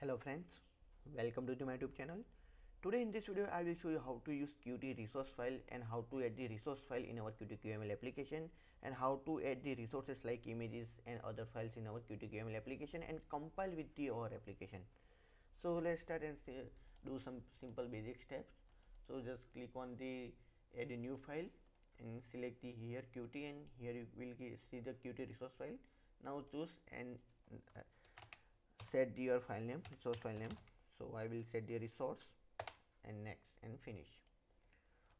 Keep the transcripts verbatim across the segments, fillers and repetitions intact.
Hello friends, welcome to my YouTube channel. Today in this video I will show you how to use Qt resource file and how to add the resource file in our Qt Q M L application, and how to add the resources like images and other files in our Qt Q M L application and compile with the our application. So let's start and see, do some simple basic steps. So just click on the add a new file and select the here Qt, and here you will see the Qt resource file. Now choose and uh, set your file name, resource file name. So I will set the resource and next and finish.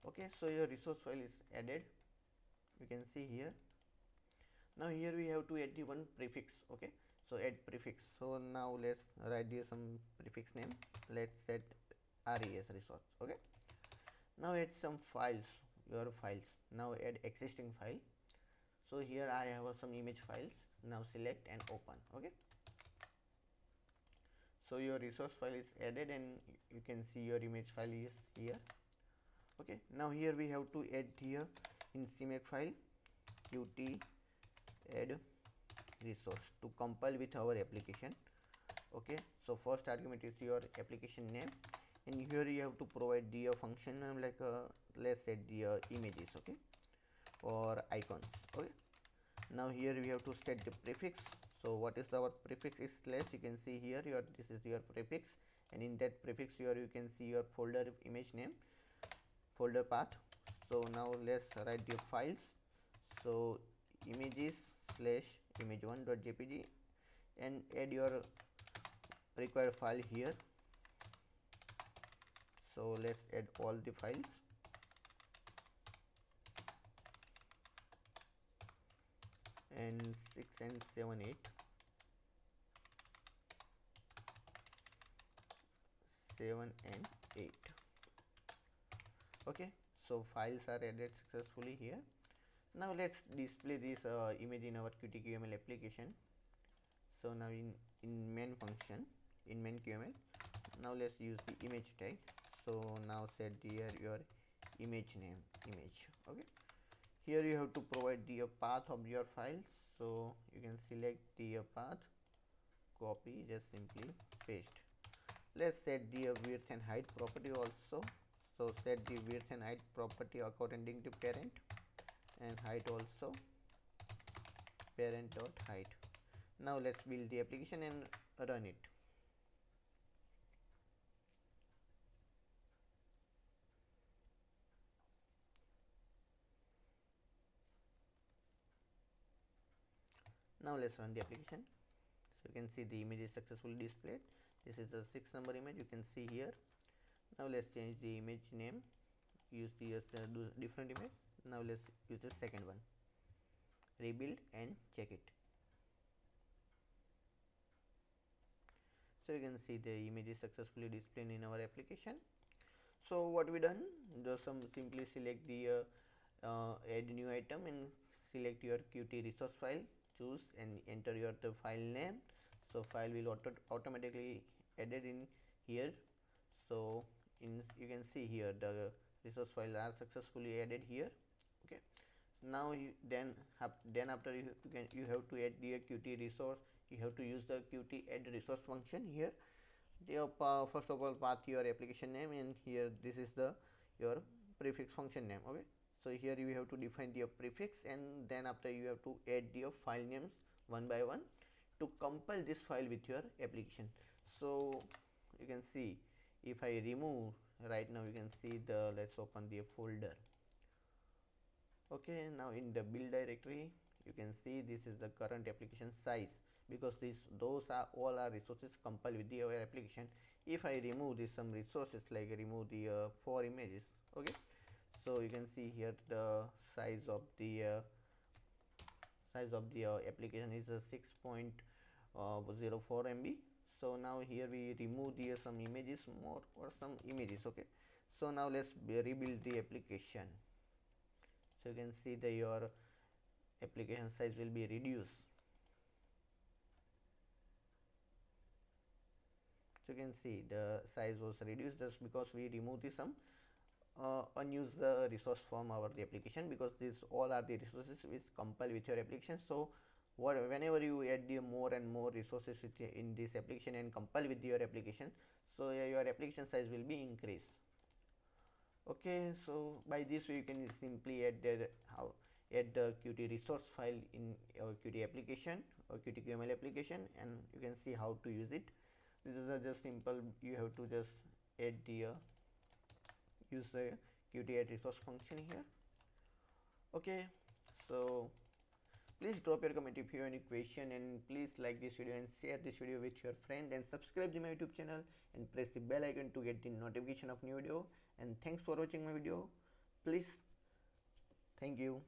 Okay, so your resource file is added, you can see here. Now here we have to add the one prefix. Okay, so add prefix. So now let's write here some prefix name. Let's set res resource. Okay, now add some files, your files. Now add existing file. So here I have some image files. Now select and open. Okay, so your resource file is added and you can see your image file is here. Okay, now here we have to add here in C Make file Qt add resource to compile with our application. Okay, so first argument is your application name, and here you have to provide the function name like uh, let's say the uh, images, okay, or icons. Okay, now here we have to set the prefix. So what is our prefix is slash, you can see here your this is your prefix, and in that prefix here you can see your folder image name, folder path. So now let's write the files. So images slash image one dot J P G and add your required file here. So let's add all the files. And six and seven, eight, seven and eight. Okay, so files are added successfully here. Now let's display this uh, image in our Qt Q M L application. So now in in main function, in main Q M L. Now let's use the image tag. So now set here your image name, image. Okay. Here you have to provide the path of your file, so you can select the path, copy, just simply paste. Let's set the width and height property also. So set the width and height property according to parent, and height also parent dot height. Now let's build the application and run it. Now let's run the application. So you can see the image is successfully displayed. This is a six number image, you can see here. Now let's change the image name, use the uh, different image. Now let's use the second one, rebuild and check it. So you can see the image is successfully displayed in our application. So what we done, just some simply select the uh, uh, add new item and select your Qt resource file, choose and enter your the file name. So file will auto automatically added in here. So in you can see here the resource files are successfully added here. Okay, now you then have then after you, you can you have to add the Qt resource, you have to use the Qt add resource function here. Your uh, first of all path your application name, and here this is the your prefix function name. Okay, so here you have to define the prefix, and then after you have to add the file names one by one to compile this file with your application. So you can see if I remove right now, you can see the let's open the folder. Okay, now in the build directory you can see this is the current application size, because these those are all our resources compiled with the our application. If I remove this some resources like remove the uh, four images, okay, so you can see here the size of the uh, size of the uh, application is uh, six point zero four M B. So now here we remove the uh, some images more or some images. Okay, so now let's rebuild the application. So you can see that your application size will be reduced. So you can see the size was reduced just because we removed the some Uh, unused uh, resource from our application, because these all are the resources which compile with your application. So whenever you add the more and more resources in this application and compile with your application, so your application size will be increased. Okay, so by this way you can simply add the how add the Qt resource file in your Qt application or Qt Q M L application, and you can see how to use it. This is just simple. You have to just add the uh, use the Qt add resource function here. Okay, so please drop your comment if you have any question, and please like this video and share this video with your friend, and subscribe to my YouTube channel and press the bell icon to get the notification of new video. And thanks for watching my video. Please, thank you.